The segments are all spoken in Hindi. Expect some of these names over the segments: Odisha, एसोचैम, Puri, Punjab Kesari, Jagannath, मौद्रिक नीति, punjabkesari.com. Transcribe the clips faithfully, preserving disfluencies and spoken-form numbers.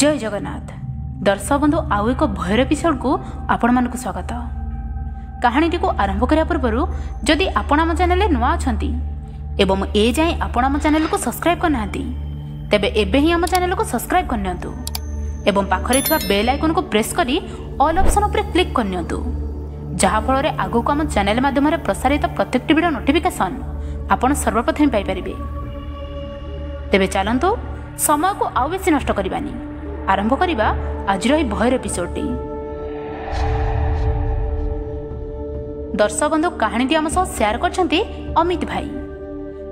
जय जगन्नाथ दर्शक बंधु आउ एक भयर एपिसोड को आपण मानक स्वागत। कहानीटी को आरंभ करा पूर्व जदि आपण आम चैनल नुआ अच्छा एवं ए जाए आपण आम चैनल को सब्सक्राइब करना तेबे एबे ही आम चैनल को सब्सक्राइब करनियंतु एवं पाखरे थवा बेल आइकन को प्रेस करी ऑल ऑप्शन उपरे क्लिक करनियंतु जहाँफल आगक आम चैनल माध्यम प्रसारित प्रत्येक भिडियो नोटिफिकेशन आपण सर्वप्रथम पाई परिबे। तेबे चलंतु समय को आउ बेसी नष्ट करबानी आरंभ करिबा आज भयर एपिसोड टी। दर्शक बंधु कहानी आम सह शेयर करछन्ती अमित भाई,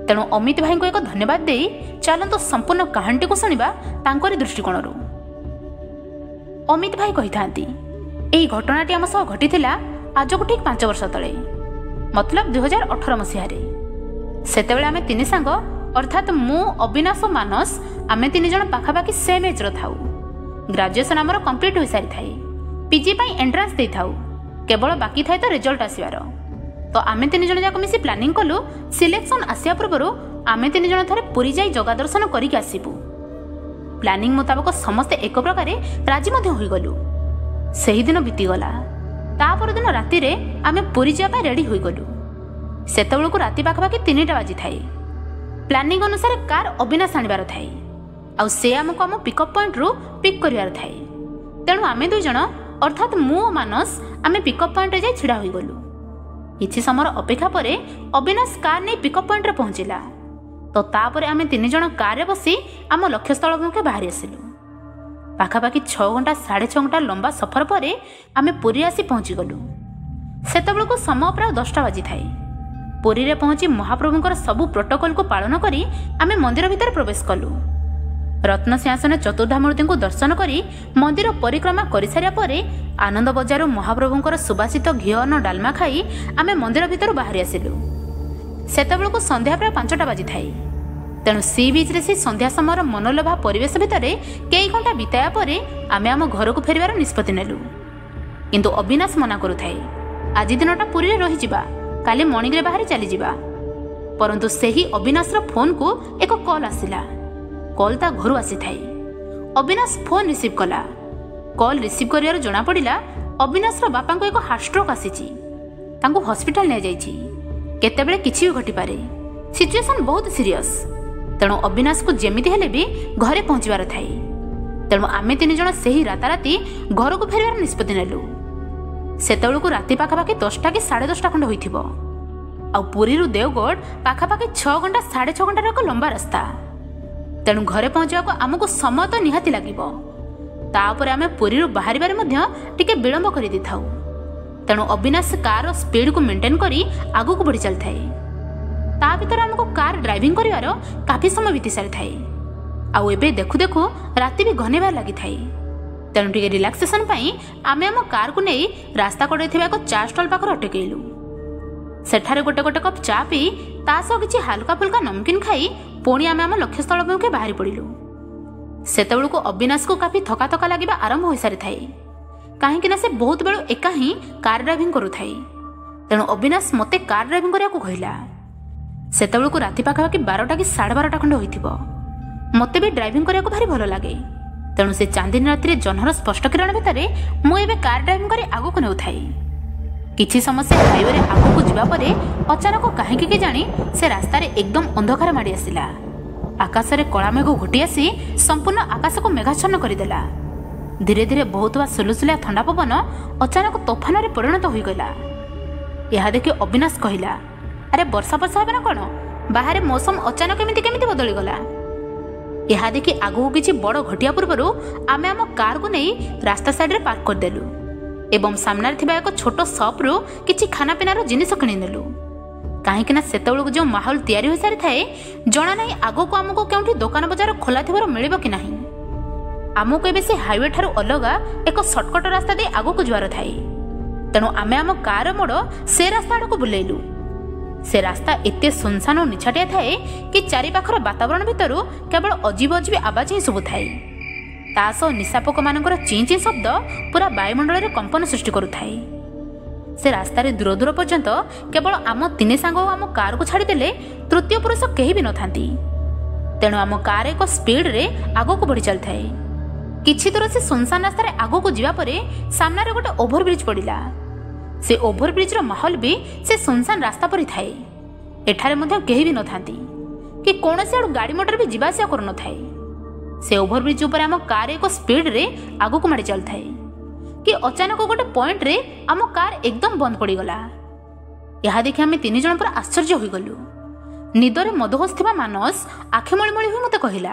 तेणु अमित भाई को एक धन्यवाद दे चलंतु संपूर्ण कहानी को सुनिबा तांकरी दृष्टिकोण रो। अमित भाई कहिथांती एई घटनाटी आम सह घटीथिला आज को ठीक पांच वर्ष तले मतलब दुई हजार अठर मसीह रे। सेतेबेले आमे तीन सांग अर्थात मु अविनाश मानस आमे तीन जण पाखापाखि सेम एज रो थाउ। ग्रेजुएशन आमर कंप्लीट हो सारी थाए पीजी पाई एंट्रांस दे थाउ केवल बाकी थाए तो रिजल्ट आसवार तो आमे तीन जण जाक मिसी प्लानिंग कलु सिलेक्शन आसिया पूर्व आमे तीन जण थारे पुरी जाई जगा दर्शन करिक आसीबु। प्लानिंग मुताबिक समस्त एक प्रकार राजी मध्य होई गलु। सेही दिन बीती गला। ता पर दिन राति रे आमे पुरी जा पाई रेडी होई गलु। सेतबेल को राति पाखापाखि तीन टा बाजी थाए। प्लानिंग अनुसार कार अविनाश आनिबार थाए आउ से आमको आम पिकअप पॉइंट रु पिक करिवार थाए। तेणु आमे दुई जण अर्थात मु मानस आमे पिकअप पॉइंट जाई छिड़ा होई गलु। किछि समर अपेक्षा परे अविनाश कार नै पिकअप पॉइंट रे पहुँचिला तो तापरे आमे तीन जण कार रे बसी आम लक्ष्यस्थल मुखे बाहरी आसिलु। पाखापाखि छः घंटा साढ़े छः घंटा लंबा सफर परे आमे पुरी आसी पहुँची गलु। सेतबेलको समय प्राय दसटा बाजी थाए। पुरी रे पहुँची महाप्रभुंकर सबु प्रोटोकॉल को पालन करी आमे मंदिर भितर प्रवेश कलु। रत्न सिंहासन चतुर्धामूर्ति को दर्शन करी मंदिर परिक्रमा कर सारा पर आनंद बजार महाप्रभुंकर सुवासित घी अन्न डालमा खाई आमे मंदिर भितर बाहरी आसिलु। सेतबेलको संध्या प्राय पांचटा बाजी थाए। तेणु सी बीच रे से संध्या समर मनोलोभा परिवेश भितर कई घंटा बिताया पर आमे आम घर को फेरबार निष्पत्ति नेलु। किंतु अविनाश मना करुथाए आज दिनटा पुरी रही जिबा काले मॉर्निंग रे बाहरी चली जिबा। परंतु सेही अविनाश रो फोन को एक कॉल आसिला। कॉल ता घर आसी थाए। अविनाश फोन रिसीव कला। कॉल रिसीव करियार जना पड़िला अविनाश रो बापा को एक हार्ट स्ट्रोक आसीची तांको हॉस्पिटल ने जाईची केतेबेले किछि भी घटी पारे सिचुएशन बहुत सीरियस। तेणु अविनाश को जेमिति हेले भी घरे पहुँचबार थाए। तेणु आमे तीन जण सेही राताराती घर को फेरबार निष्पत्ति नेलु। सेतबेलको राति पाखापाखि दसटा कि साढ़े दसटा खंड होइथिबो आउ पुरी रु देवगढ़ पाखापाखि छः घंटा साढ़े छः घंटार एक लंबा रास्ता। तेणु घरे पहुँचाको आमको समय तो निहाती लागिबो। तापरे आमे पुरी रु बाहरिबारे मध्य टिके विलंब करि दिथाउ। तेणु अविनाश कार स्पीड को मेंटेन करी आगुक बढ़ी चल थाए। ता भीतर आमको कार ड्राइविंग करिवार काफी समय बीती सारी थाए आउ एबे देखु देखु राति भी घनेबार लागि थाए। तेणु टे रिलाक्सेसन आमे आम कार को नहीं रास्ता कड़े एक चा स्टल पाखर अटकैलु। सेठारे गोटे गोटे कप चा पी ता सह किछि हल्का फुल्का नमकीन खाई पुणी आमे आम लक्ष्यस्थल अभिमुखे बाहरी पड़िलु। सेतबेलको अविनाश को काफी थका थका लगे आरंभ हो सारी थाए कहीं से बहुत बेलू एका ही कार ड्राइविंग करुथाए। तेणु अविनाश मते कार ड्राइविंग करने को कहला। सेतबेलको राति पाखापाखि बारटा कि साढ़े बारटा खंड होइथिबो। मते भी ड्राइविंग करने को भारी भल लगे। तेणु से चांदीन रातिर जह्नर स्पष्ट किरण भितर मु एबे कार ड्राइविंग करे आगक नेउथाए। किछि समस्या हाईवे आगक जिबा परे अचानक काहे कि जानी से रास्ता रे एकदम अंधकार माड़ी आसिला। आकाश रे कला मेघ घोटी आसी संपूर्ण आकाश को मेघाच्छन्न करि देला। धीरे धीरे बहुत वा सुलुसुलिया ठंडा पवन अचानक तोफान रे परिणत होई गला। यहा देखि अविनाश कहिला अरे वर्षा वर्षा हेबे ना कोन बाहर मौसम अचानक एमिति केमिति बदली गला। यहा देखि आगु किछि बड़ घटिया पूर्व आमे आम कार को नहीं रास्ता साइड रे पार्क कर देलु एवं सामना रे थिबा एको छोटो शॉप रो किछि खाना पीना रो जिनिस किनि नेलु। काहे कि ना सेतबेल को जो माहौल तयारी हो सारी थाए जना नहीं आगु को आमको केउठी दुकान बाजार खोला थिबार मिलिबो कि नाही। आमको एबे से हाईवे ठारो अलगा एको शॉर्टकट रास्ता दे आगु को जुवार थाए। तेणु आमे आम कार मोड़ से रास्ता आड़क बुलेलु। से रास्ता एत सुनसान और निछाटिया थाए कि चारिपाखर वातावरण भितर केवल अजीब अजीब आवाज ही शुभु थाए। ता सह निशापोक मानकर चीं चीं शब्द पूरा वायुमंडल रे कंपन सृष्टि करुथाए। से रास्तार दूर दूर पर्यंत केवल आम तीन सांग आम कार को छाड़देले तृतीय पुरुष कहीं भी नथांती। तेणु आम कार एक स्पीड रे आगक बढ़ी चल थाए। किछि दूर से सुनसान रास्तार आग को जावापर सामने गोटे ओभरब्रिज पड़ा। से ओभरब्रिज माहौल भी से सुनसान रास्ता पर थाए। एठारे मध्य केही भी न थांती कि कौन से आड़ गाड़ी मोटर भी जावास कर न थाए। से ओभरब्रिज उपर आम कार एक स्पीड रे आग को माड़ी चल थाए कि अचानक गोटे पॉइंट रे आम कार एकदम बंद पड़गला। यह देखि आम तीन जन पूरा आश्चर्य हो गलु। निदरे मदहोश थिबा मानस आखे मळीमळी होई मते कहिला,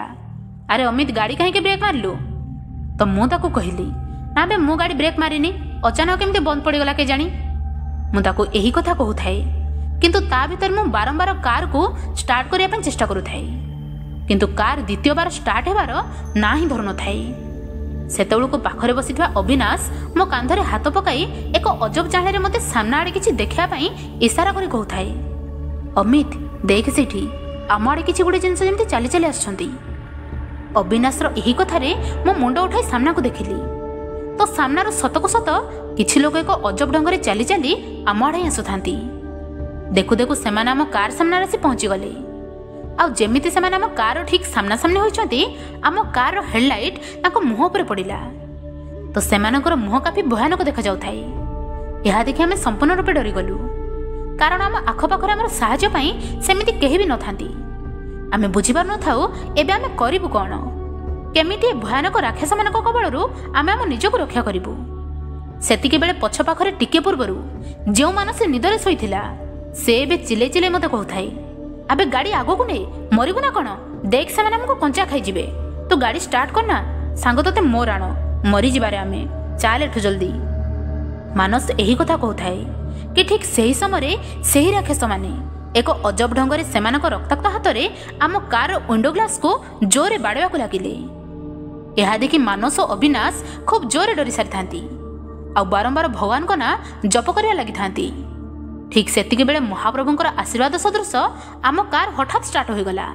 अरे अमित गाड़ी काहे ब्रेक मारलु? तो मु ताको कहली, ना बे मु गाड़ी ब्रेक मारिनी, अचानक केमते बंद पड़गला के जानी। मु ताको एही कथा कहूथाए किंतु ता भीतर मु बारंबार कार को स्टार्ट करिया पय चेष्टा करूथाए किंतु कार द्वितीय बार स्टार्ट हेबार ना ही धरन थाए। सेतेबेलको पाखरे बसिथिबा अविनाश मो कांधरे हाथ पकाई एक अजब जाहले रे मते सामना आड़े किछि देखिया पय इशारा करि कहूथाए, अमित देख सेठी आम आड़े किछि गुडे जिनस जेमते चाली चाली आछंती। अविनाशर एही कथारे मो मुंड उठाई सामना को देखिली तो सामनार सतको सत किछि लोक एक अजब ढंग रे चाली चाली आम आड़े आसुथांती। देखु देखु सेमाना आम कार सामना से पहुँची गले। आउ जेमिति सेमाना आम कार ठीक सामना सामने होइछंती आम कार हेडलाइट ताको मुह उपर पड़िला तो सेमानकर मुह काफी भयानक देखा जाउथाय। यह देखि आमे संपूर्ण रूपे डरी गलु कारण आम आखपाखर आम साहाय्य पई सेमिति केही भी न थांती। आमे बुझी पार न थाउ एबे आमे करिबु कोन, केमिति भयानक राक्षस मानक कबळरू आमे आम निजको रक्षा करिबु। सेतिके बेले पछ पाखरे टिके पूर्वरू जेउ मानस निदरे सोइथिला से एबे चिले चिले मते कहथाय, आबे गाड़ी आगो को ने मरिबु ना कोन, देख से माने हमको कंचा खाइ जिबे, तू गाड़ी स्टार्ट करना सांग तोते मोर आनो मरि जिबारे आमे चाल एठु जल्दी। मानस एही कथा कहथाय कि ठीक सही समय से ही राक्षस माने एक अजब ढंग रे सेमानक रक्ताक्त हाथ रे आम कार विंडो ग्लास को जोरे बाड़वा को लागिले। यह देखि मानस और अविनाश खूब जोरे डरी सारी थांती आ बारंबार भगवान को ना जप करिया लागि थांती। ठीक सेतिके बेले महाप्रभुंकर आशीर्वाद सदृश आम कार हठात स्टार्ट हो गला।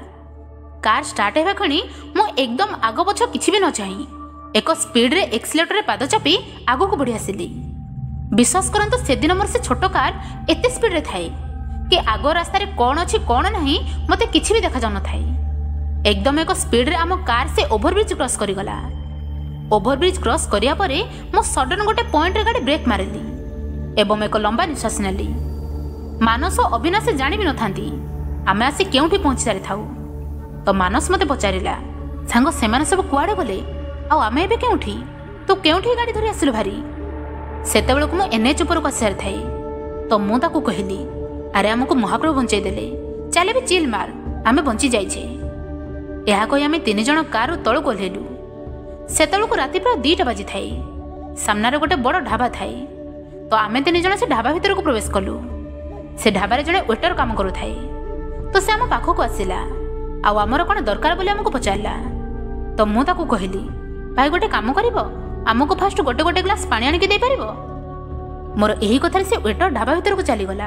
कार स्टार्ट हेबा खणी मो एकदम आग पछ किछि भी न चाहि एक स्पीड रे एक्सिलेटर रे पाद चपी आगो को बढ़ी आसिली। विश्वास करंत से दिन मोर से छोट कार एते स्पीड रे थाए कि आगो रास्ता रे कौन अछि कौन नाही मते किछि भी देखा जान थाए। एकदम एको स्पीड रे आम कार से ओभरब्रिज क्रॉस करी गला। ओभरब्रिज क्रॉस करिया परे मो सडन गोटे पॉइंट रे गाड़ी ब्रेक मारली एवं एको लंबा निश्वास नेली। मानस और अविनाश जानि भी न थांती आमे आसी केउठी पहुंची सारि थाउ तो मानस मते पचारिला, सांग सेमान सब कुआडे गले आ आमे एबे केउठी, तो केउठी गाड़ी धरि आसिलु भारी? सेतेबेल को मु एनएच ऊपर कसार थाए तो मु ताको कहली, अरे आमको महाप्रभु बंचाई देले, चले भी चिल मार आमे बंची जाइछे। यह कही आमे तीन जन कार तल ओल्हेलु। सेतेबेल को राति प्राय दुईटा बाजी थाए। सामनार गोटे बड़ ढाबा थाए तो आमे तीन जन से ढाबा भितर को प्रवेश कलु। से ढाबार जड़े वेटर काम करू थाए तो से आम पाखक आसला आउ आमर कौन दरकार बोली आमको पचारला तो मु ताको कहली, भाई गोटे काम करिबो आमको फास्ट गोटे गोटे ग्लास पानी आनिके दे पारिबो? मोर एही कथारे से वेटर ढाबा भितर को चली गला।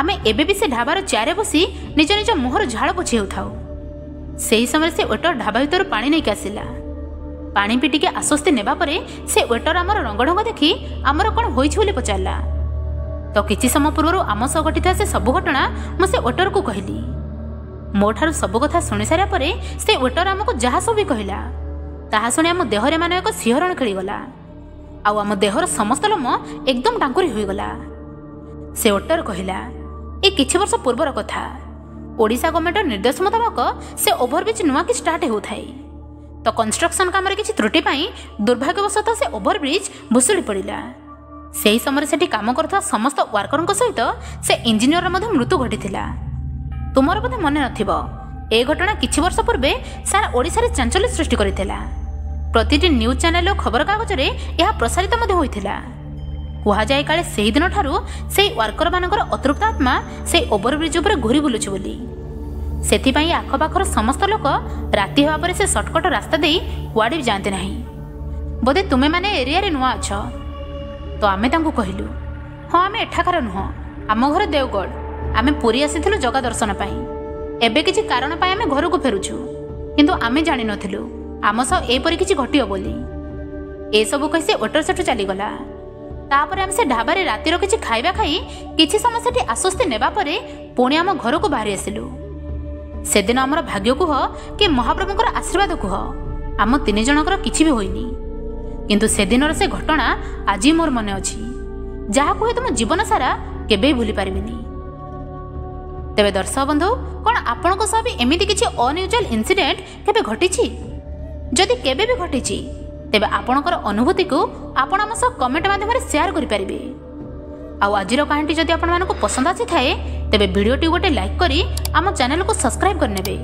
आमे एबे भी से ढाबार चारे बसी निज निज मुहर झाड़ पोछे होथाउ। सेही समय से वेटर ढाबा भितर पानी नै कासिला। पानी पी टिके आश्वस्ति नेबा परे से वेटर आमर रंगढंग देखि आमर कोन होइछ बोली पचारला तो किछि समय पूर्वरु आम सह घटिता से सब घटना मो से वेटर को कहली। मोठार सब कथा सुनि सारा परे से वेटर आमको जहा सब भी कहला ताहा शुणी आम देहरे मान एक सिंहरण खेलीगला आउ आम देहर समस्त लोम एकदम डांकुरी होईगला। से ओटर कहला, ए किछि वर्ष पूर्वर कथा, ओडिशा गवर्नमेंट निर्देश मुताबक से ओभरब्रिज नुआ की स्टार्ट होथाय तो कंस्ट्रक्शन काम रे किछि त्रुटि पई दुर्भाग्यवशत से ओभरब्रिज भुसुड़ी पड़िला। सेही समय सेठी काम करथा समस्त वर्करन को सहित से इंजीनियर मध्ये मृत्यु घटितला। तुमर बदे मन नथिबो ए घटना किछि वर्ष पूर्वे सारा ओडिशा रे चंचल्य सृष्टि करितला। प्रतिटी न्यूज चैनल और खबर कागज रे यह प्रसारित मधे होइथिला। कुहा जाय काले सेही दिन ठारू सेही वर्कर मानकर अतृप्त आत्मा सेही ओभरब्रिज ऊपर घुरी बुलुछ बोली सेथि पई आख पाखर समस्त लोक राति होआ पर से शॉर्टकट रास्ता देई वाडी भी जानते नाही। बोधे तुमे माने एरिया रे नुआ अछो तो आमे तांको कहिलु, हां आमे एठाकर नुह, आम घर देवगढ़, आमे पुरी आसीथिलु जगा दर्शन पई। एबे किछि कारण पई आमे घर को फेरुछु किंतु आमे जानि नथिलु आम सह एपरि किछि घटियो बोली। ए सब कहि से ओटर सेठु चली गला। तापर हम से ढाबा रे रातिर किछि खाइबा खाई किछि समय सेठी आश्वस्ति नेबा परे पुणी आम घर को बाहरी आसिलु। से दिन हमर भाग्य कुह कि महाप्रभुंकर आशीर्वाद कुह आम तीन जनकर किसी भी होनी किंतु से दिन से घटना आज मोर मन अच्छी जहाँ को तुम जीवन सारा केबे भूली पारिबिनी। तेबे दर्शक बंधु कौन आपणक सह भी एमती किसी अनयूजुअल इनसीडेट केबे घटिछि? जदि केबे भी घटिछि तेबे आपणकर अनुभूति को आपण हम सह कमेंट माध्यम रे शेयर करि पारिबे। आउ आजिरो कहानी जदि आपण मानको पसंद आछि थाए तेबे भिडियोटी गोटे लाइक करी आम चैनल को सब्सक्राइब कर नेबे,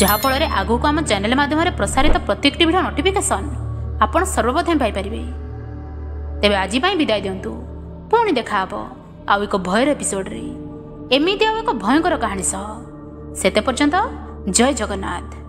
जहा फल रे आगु को आम चैनल माध्यम रे प्रसारित प्रत्येक भिडियो नोटिफिकेशन आपण सर्वप्रथम पाई पारिबे। तेबे आजि पई विदाय दियंतु, पुणी देखा हबो आउ एक भयर एपिसोड रे एमती आउ एक भयंकर कहानी सह। सेते पर्यंत जय जगन्नाथ।